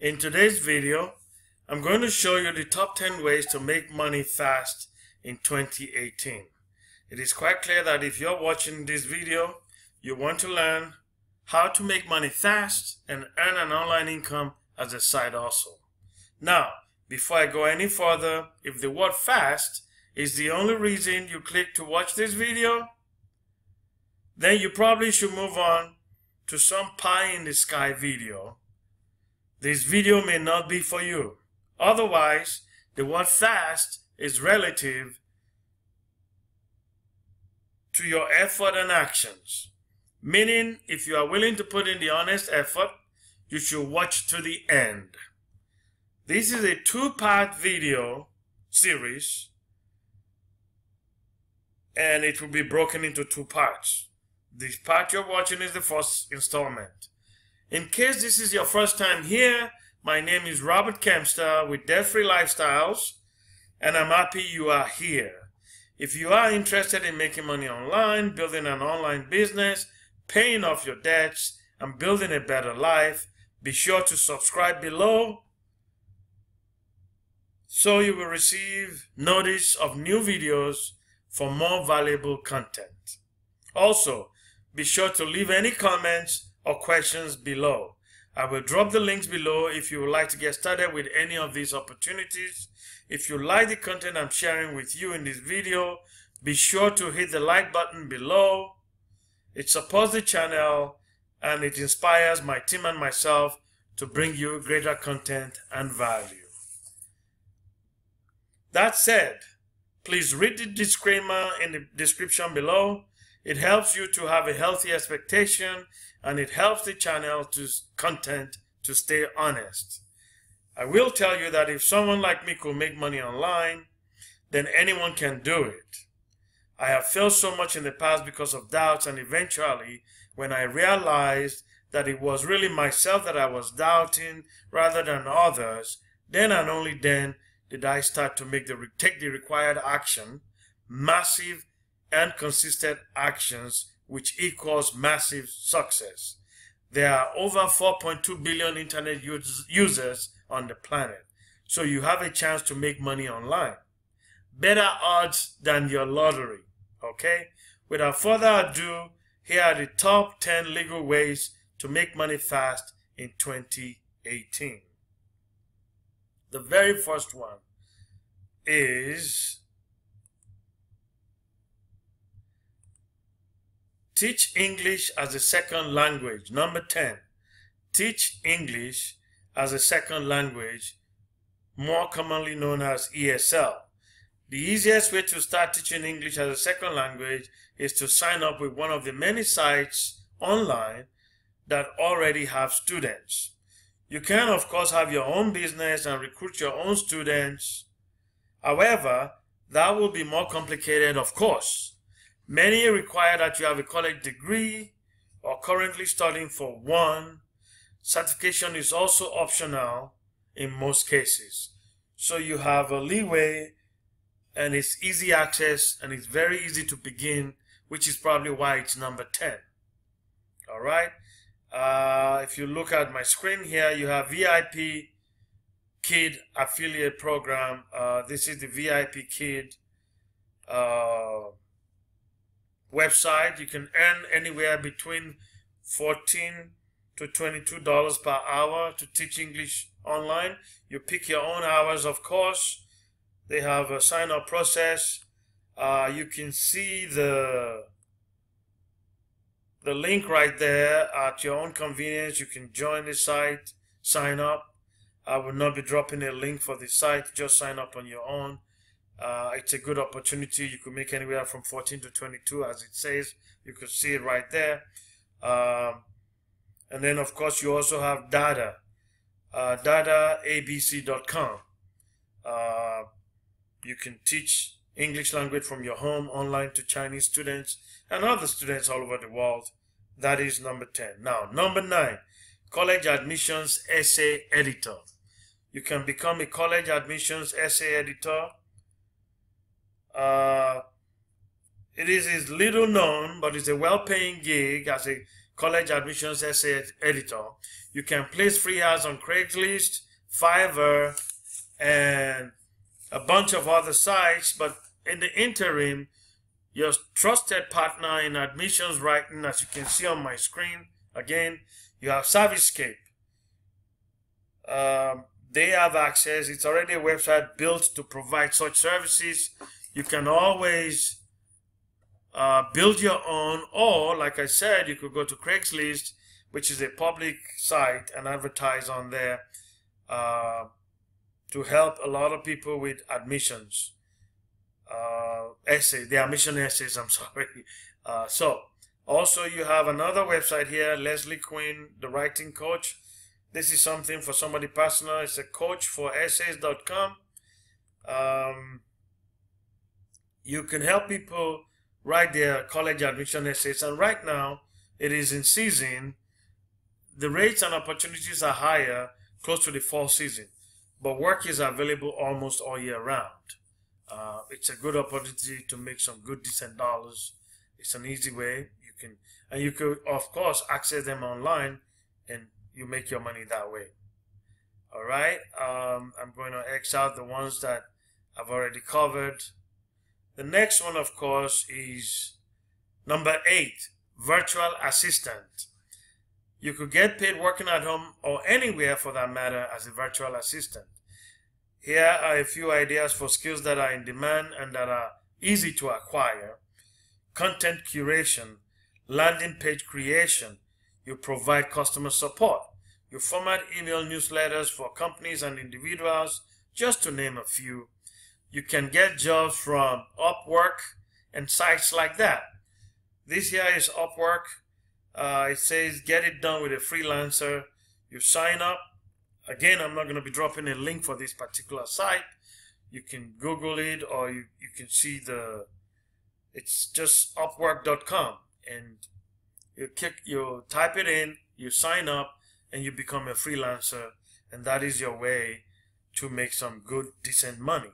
In today's video, I'm going to show you the top 10 ways to make money fast in 2018. It is quite clear that if you're watching this video, you want to learn how to make money fast and earn an online income as a side hustle. Now, before I go any further, if the word fast is the only reason you click to watch this video, then you probably should move on to some pie in the sky video. This video may not be for you. Otherwise, the word fast is relative to your effort and actions. Meaning, if you are willing to put in the honest effort, you should watch to the end. This is a two-part video series, and it will be broken into two parts. The part you're watching is the first installment. In case this is your first time here, my name is Robert Kempster with Debt Free Lifestyles, and I'm happy you are here. If you are interested in making money online, building an online business, paying off your debts, and building a better life, be sure to subscribe below so you will receive notice of new videos for more valuable content. Also, be sure to leave any comments or questions below. I will drop the links below if you would like to get started with any of these opportunities. If you like the content I'm sharing with you in this video, be sure to hit the like button below. It supports the channel and it inspires my team and myself to bring you greater content and value. That said, please read the disclaimer in the description below. It helps you to have a healthy expectation, and it helps the channel to stay honest. I will tell you that if someone like me could make money online, then anyone can do it. I have failed so much in the past because of doubts, and eventually, when I realized that it was really myself that I was doubting rather than others, then and only then did I start to take the required action, massive and consistent actions, which equals massive success. There are over 4.2 billion internet users on the planet, so you have a chance to make money online. Better odds than your lottery, okay? Without further ado, here are the top 10 legal ways to make money fast in 2018. The very first one is teach English as a second language. Number 10, teach English as a second language, more commonly known as ESL. The easiest way to start teaching English as a second language is to sign up with one of the many sites online that already have students. You can, of course, have your own business and recruit your own students. However, that will be more complicated, of course. Many require that you have a college degree or currently studying for one. Certification is also optional in most cases. So you have a leeway, and it's easy access, and it's very easy to begin, which is probably why it's number 10. All right. If you look at my screen here, you have VIP Kid affiliate program. This is the VIP Kid website. You can earn anywhere between $14 to $22 per hour to teach English online. You pick your own hours, of course. They have a sign-up process. You can see the link right there at your own convenience. You can join the site, sign up. I will not be dropping a link for the site. Just sign up on your own. It's a good opportunity. You could make anywhere from 14 to 22, as it says. You could see it right there. And then, of course, you also have data, dataabc.com. You can teach English language from your home online to Chinese students and other students all over the world. That is number 10. Now, number 9, college admissions essay editor. You can become a college admissions essay editor. It is little known, but it's a well-paying gig as a college admissions essay editor. You can place free ads on Craigslist, Fiverr, and a bunch of other sites, but in the interim, your trusted partner in admissions writing, as you can see on my screen, again, you have ServiceScape. They have access. It's already a website built to provide such services. You can always build your own, or like I said, you could go to Craigslist, which is a public site, and advertise on there to help a lot of people with admissions. Essay, the admission essays, I'm sorry. So also you have another website here, Leslie Quinn, the writing coach. This is something for somebody personal. It's a coach for essays.com. You can help people write their college admission essays, and right now it is in season. The rates and opportunities are higher close to the fall season, but work is available almost all year round. It's a good opportunity to make some good decent dollars. It's an easy way. You can, and you could of course access them online, and you make your money that way. All right, I'm going to X out the ones that I've already covered. The next one, of course, is number 8, virtual assistant. You could get paid working at home or anywhere for that matter as a virtual assistant. Here are a few ideas for skills that are in demand and that are easy to acquire. Content curation, landing page creation. You provide customer support. You format email newsletters for companies and individuals, just to name a few. You can get jobs from Upwork and sites like that. This here is Upwork. It says get it done with a freelancer. You sign up. Again, I'm not going to be dropping a link for this particular site. You can Google it, or you can see the, it's just upwork.com, and you type it in, you sign up, and you become a freelancer, and that is your way to make some good, decent money.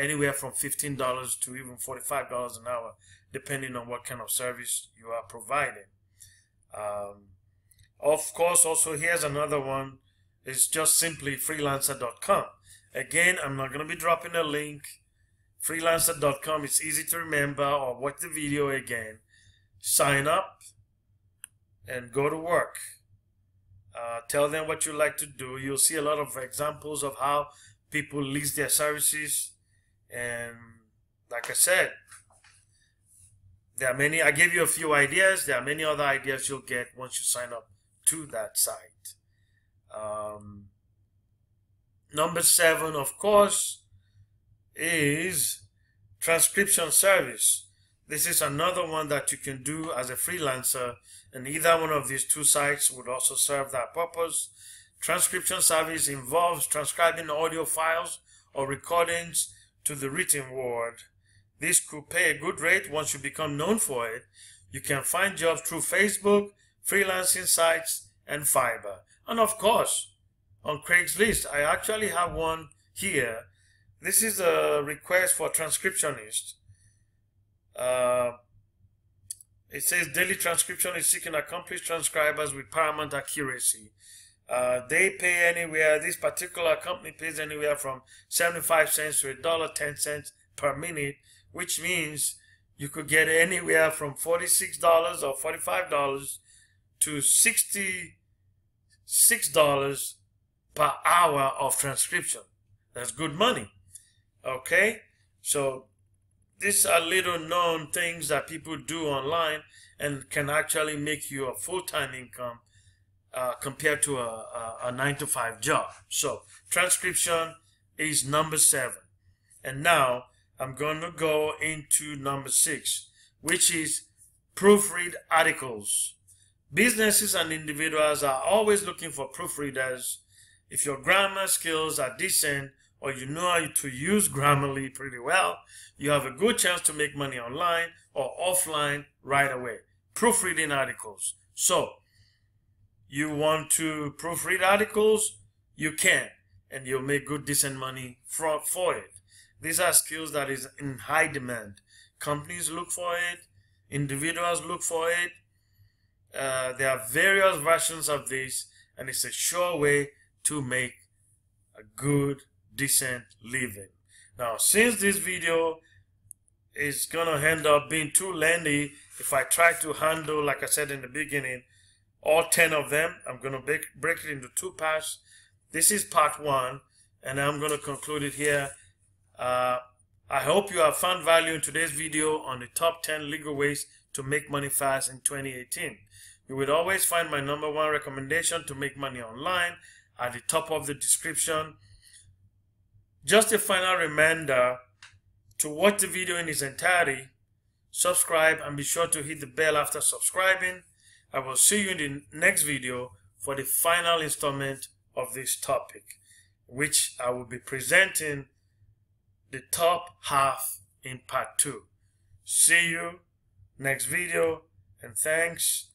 Anywhere from $15 to even $45 an hour, depending on what kind of service you are providing. Of course, also here's another one. It's just simply freelancer.com. Again, I'm not going to be dropping a link. Freelancer.com, it's easy to remember, or watch the video again. Sign up and go to work. Tell them what you like to do. You'll see a lot of examples of how people lease their services. And like I said, there are many. I gave you a few ideas. There are many other ideas you'll get once you sign up to that site. Number 7, of course, is transcription service. This is another one that you can do as a freelancer, and either one of these two sites would also serve that purpose. Transcription service involves transcribing audio files or recordings to the written word. This could pay a good rate once you become known for it. You can find jobs through Facebook, freelancing sites, and Fiverr. And of course, on Craigslist, I actually have one here. This is a request for transcriptionist. It says daily transcription is seeking accomplished transcribers with paramount accuracy. They pay anywhere. This particular company pays anywhere from 75 cents to $1.10 per minute, which means you could get anywhere from $46 or $45 to $66 per hour of transcription. That's good money. Okay, so these are little known things that people do online and can actually make you a full-time income compared to a 9-to-5 job. So transcription is number 7, and now I'm going to go into number 6, which is proofread articles. Businesses and individuals are always looking for proofreaders. If your grammar skills are decent, or you know how to use Grammarly pretty well, you have a good chance to make money online or offline right away. Proofreading articles. So, you want to proofread articles? You can, and you'll make good, decent money for it. These are skills that is in high demand. Companies look for it. Individuals look for it. There are various versions of this, and it's a sure way to make a good, decent living. Now, since this video is gonna end up being too lengthy, if I try to handle, like I said in the beginning, all 10 of them, I'm gonna break it into two parts. This is part one, and I'm gonna conclude it here. I hope you have found value in today's video on the top 10 legal ways to make money fast in 2018. You will always find my #1 recommendation to make money online at the top of the description. Just a final reminder to watch the video in its entirety, subscribe, and be sure to hit the bell after subscribing. I will see you in the next video for the final installment of this topic, which I will be presenting the top half in part 2. See you next video, and thanks